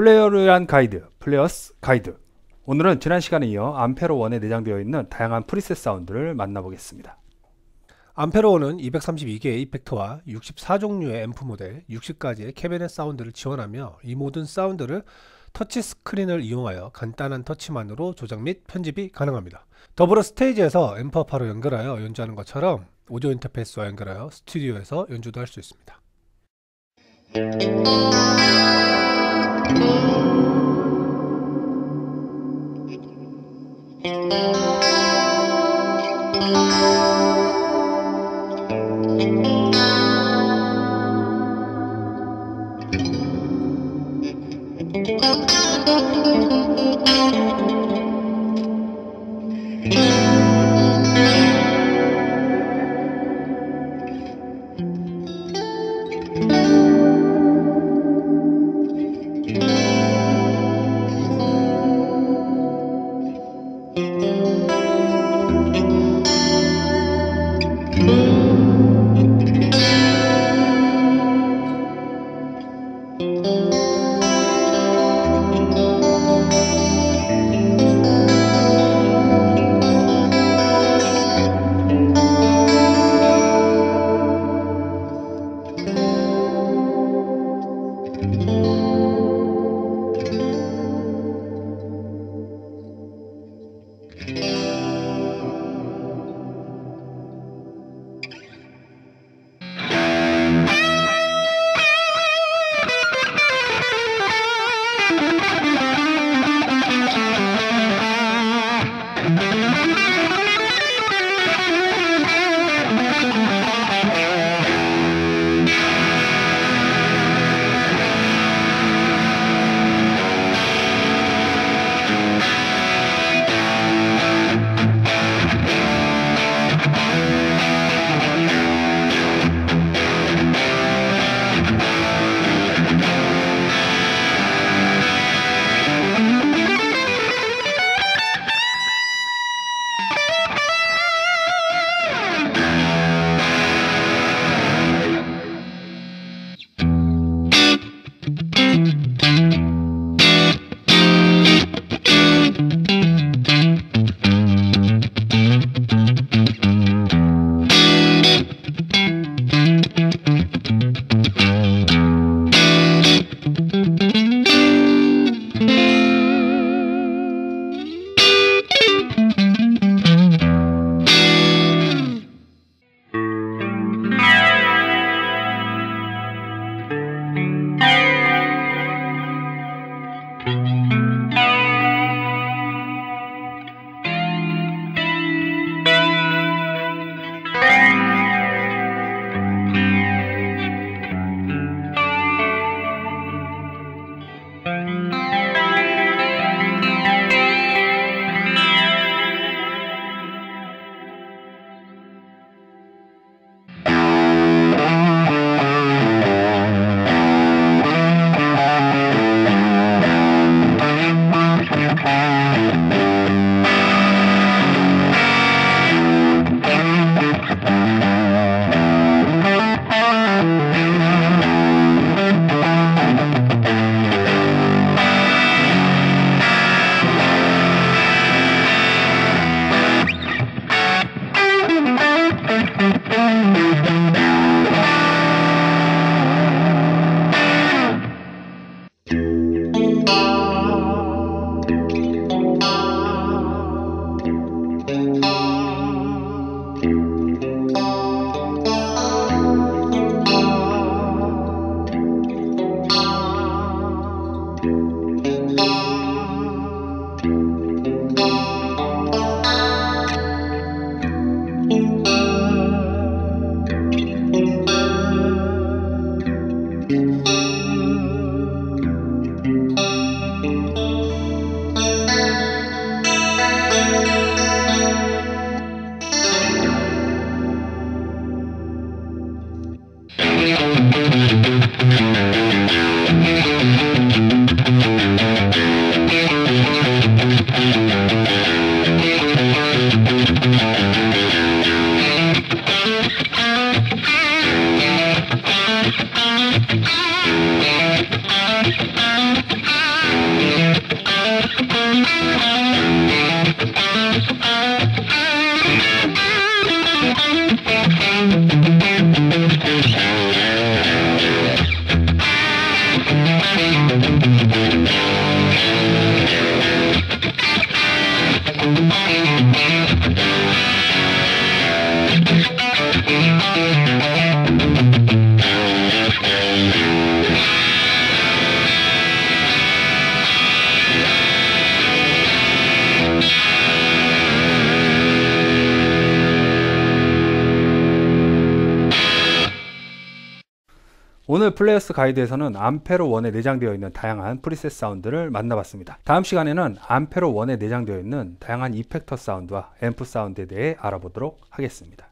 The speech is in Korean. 플레이어를 위한 가이드, 플레이어스 가이드. 오늘은 지난 시간에 이어 암페로1에 내장되어 있는 다양한 프리셋 사운드를 만나보겠습니다. 암페로1은 232개의 이펙트와 64종류의 앰프 모델, 60가지의 캐비넷 사운드를 지원하며 이 모든 사운드를 터치 스크린을 이용하여 간단한 터치만으로 조작 및 편집이 가능합니다. 더불어 스테이지에서 앰프아파로 연결하여 연주하는 것처럼 오디오 인터페이스와 연결하여 스튜디오에서 연주도 할 수 있습니다. 오늘 플레이어스 가이드에서는 암페로 1에 내장되어 있는 다양한 프리셋 사운드를 만나봤습니다. 다음 시간에는 암페로 1에 내장되어 있는 다양한 이펙터 사운드와 앰프 사운드에 대해 알아보도록 하겠습니다.